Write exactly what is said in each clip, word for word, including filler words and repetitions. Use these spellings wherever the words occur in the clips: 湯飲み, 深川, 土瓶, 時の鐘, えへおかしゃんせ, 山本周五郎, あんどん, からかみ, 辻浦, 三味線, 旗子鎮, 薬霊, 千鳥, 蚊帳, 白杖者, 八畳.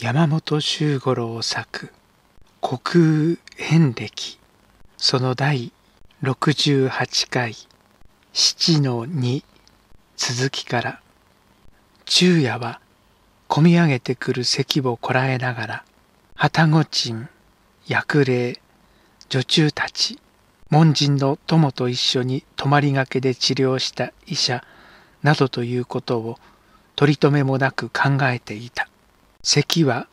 山本周五郎作「虚空遍歴」その第ろくじゅうはちかい「七の二」続きから。昼夜はこみ上げてくる咳をこらえながら、旗子鎮、薬霊、女中たち、門人の友と一緒に泊まりがけで治療した医者などということを取り留めもなく考えていた。咳は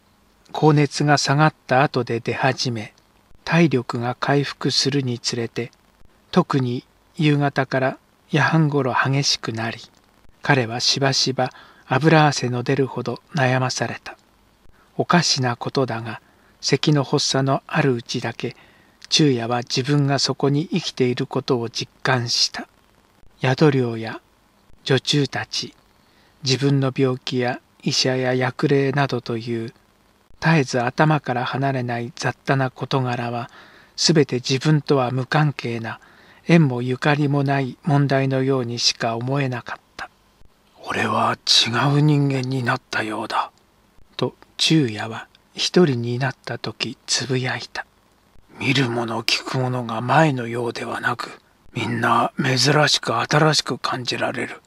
高熱が下がった後で出始め、体力が回復するにつれて、特に夕方から夜半ごろ激しくなり、彼はしばしば油汗の出るほど悩まされた。おかしなことだが、咳の発作のあるうちだけ、昼夜は自分がそこに生きていることを実感した。宿寮や女中たち、自分の病気や医者や薬霊などという、絶えず頭から離れない雑多な事柄は、すべて自分とは無関係な、縁もゆかりもない問題のようにしか思えなかった。俺は違う人間になったようだ。と昼夜は一人になった時つぶやいた。見るもの聞くものが前のようではなく、みんな珍しく新しく感じられる。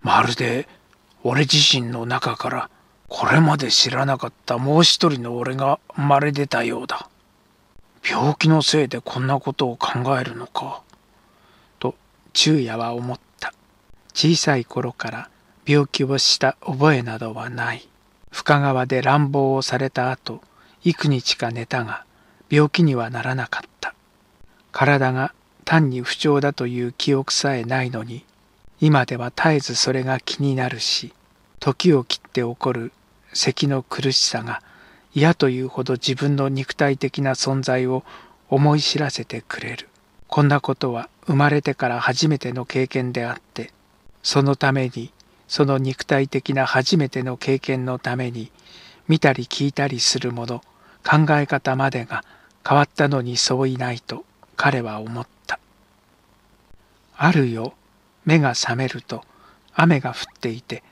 まるで俺自身の中からこれまで知らなかったもう一人の俺が生まれ出たようだ。病気のせいでこんなことを考えるのか。と昼夜は思った。小さい頃から病気をした覚えなどはない。深川で乱暴をされた後、幾日か寝たが、病気にはならなかった。体が単に不調だという記憶さえないのに、今では絶えずそれが気になるし、時を切って起こる咳の苦しさが嫌というほど自分の肉体的な存在を思い知らせてくれる。こんなことは生まれてから初めての経験であって、そのために、その肉体的な初めての経験のために、見たり聞いたりするもの、考え方までが変わったのにそういないと彼は思った。ある夜、目が覚めると雨が降っていて、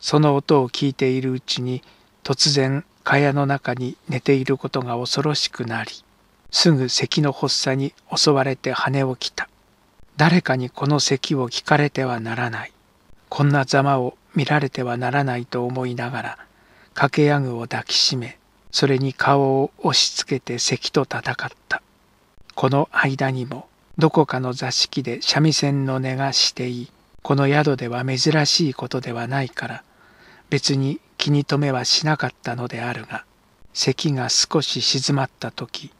その音を聞いているうちに突然蚊帳の中に寝ていることが恐ろしくなり、すぐ咳の発作に襲われて跳ね起きた。誰かにこの咳を聞かれてはならない。こんなざまを見られてはならないと思いながら、掛け屋具を抱きしめ、それに顔を押し付けて咳と戦った。この間にも、どこかの座敷で三味線の音がしていい、この宿では珍しいことではないから、別に気に留めはしなかったのであるが、咳が少し静まったとき、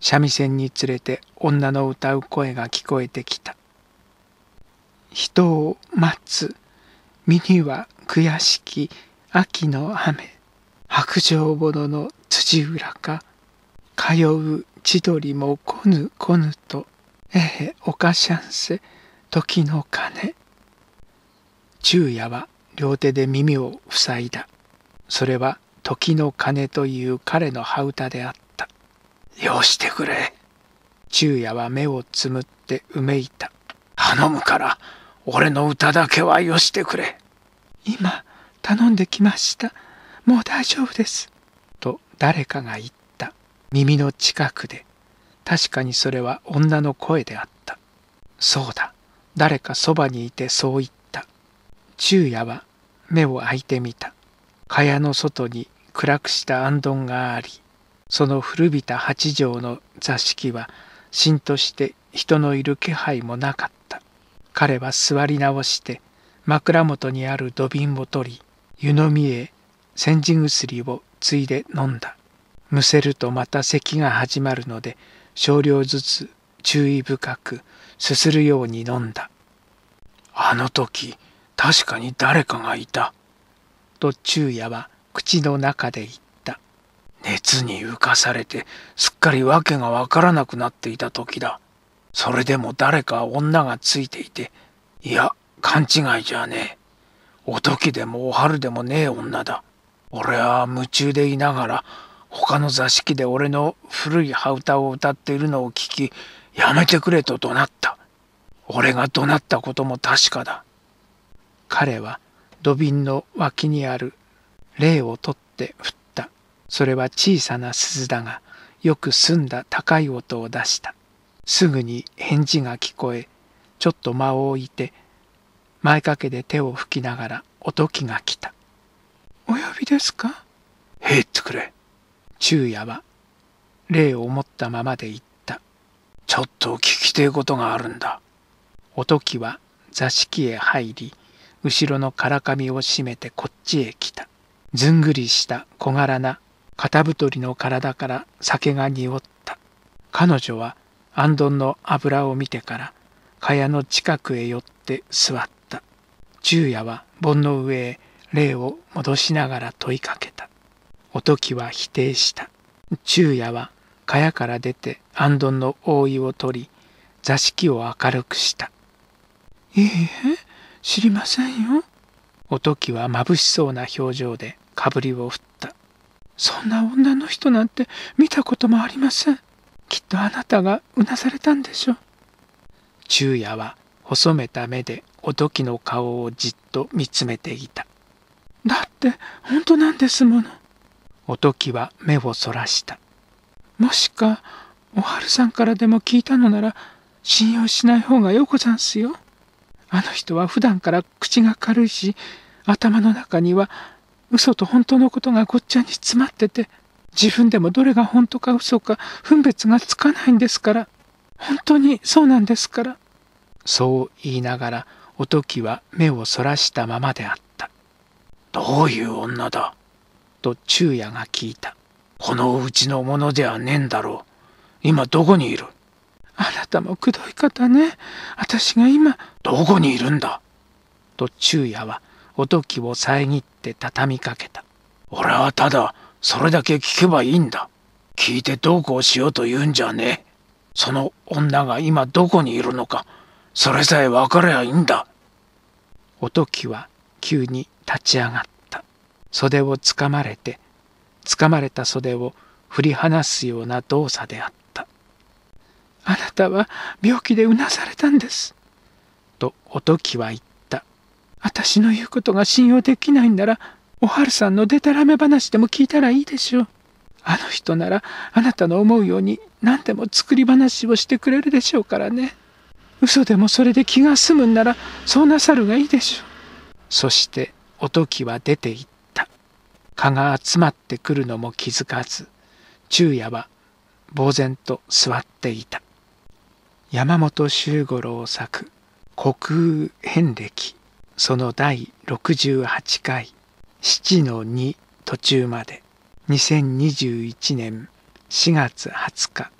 三味線につれて女の歌う声が聞こえてきた。人を待つ。身には悔しき秋の雨、白杖者の辻浦か、通う千鳥もこぬこぬと、えへおかしゃんせ時の鐘。昼夜は両手で耳を塞いだ。それは時の鐘という彼の羽歌であった。よしてくれ。昼夜は目をつむってうめいた。頼むから、俺の歌だけはよしてくれ。今、頼んできました。もう大丈夫です。と誰かが言った。耳の近くで。確かにそれは女の声であった。そうだ。誰かそばにいてそう言った。昼夜は目を開いてみた。蚊帳の外に暗くしたあんどんがあり、その古びた八畳の座敷はしんとして人のいる気配もなかった。彼は座り直して枕元にある土瓶を取り、湯飲みへ煎じ薬をついで飲んだ。むせるとまた咳が始まるので、少量ずつ注意深くすするように飲んだ。あの時確かに誰かがいた。と昼夜は口の中で言った。熱に浮かされてすっかりわけがわからなくなっていた時だ。それでも誰か女がついていて、いや勘違いじゃねえ。お時でもお春でもねえ女だ。俺は夢中でいながら他の座敷で俺の古い羽歌を歌っているのを聞き、やめてくれと怒鳴った。俺が怒鳴ったことも確かだ。彼は土瓶の脇にある霊を取って振った。それは小さな鈴だが、よく澄んだ高い音を出した。すぐに返事が聞こえ、ちょっと間を置いて、前掛けで手を拭きながらお時が来た。お呼びですか？へいってくれ。昼夜は、礼を持ったままで言った。ちょっと聞きてえことがあるんだ。お時は座敷へ入り、後ろのからかみを締めてこっちへ来た。ずんぐりした小柄な片太りの体から酒が濁った。彼女はあんどんの油を見てから、蚊帳の近くへ寄って座った。昼夜は盆の上へ霊を戻しながら問いかけた。お時は否定した。昼夜は蚊帳から出てあんどんの覆いを取り、座敷を明るくした。いいえ。知りませんよ。お時はまぶしそうな表情でかぶりを振った。そんな女の人なんて見たこともありません。きっとあなたがうなされたんでしょう。昼夜は細めた目でお時の顔をじっと見つめていた。だって本当なんですもの。お時は目をそらした。もしかおはるさんからでも聞いたのなら信用しない方がようござんすよ。あの人は普段から口が軽いし、頭の中には嘘と本当のことがごっちゃに詰まってて、自分でもどれが本当か嘘か分別がつかないんですから、本当にそうなんですから。そう言いながら、お時は目をそらしたままであった。どういう女だ？と昼夜が聞いた。このうちのものではねえんだろう。今どこにいる？あなたもくどい方ね。私が今どこにいるんだ？と昼夜はお時を遮って畳みかけた。俺はただそれだけ聞けばいいんだ。聞いてどうこうしようと言うんじゃねえ。その女が今どこにいるのか、それさえ分かればいいんだ。お時は急に立ち上がった。袖をつかまれて、つかまれた袖を振り離すような動作であった。あなたは病気でうなされたんです。とお時は言った。私の言うことが信用できないんなら、おはるさんのでたらめ話でも聞いたらいいでしょう。あの人ならあなたの思うように何でも作り話をしてくれるでしょうからね。嘘でもそれで気が済むんならそうなさるがいいでしょう。そしてお時は出て行った。蚊が集まってくるのも気づかず、昼夜は呆然と座っていた。山本周五郎作「国風遍歴」その第ろくじゅうはちかいななのに途中までにせんにじゅういちねんしがつはつか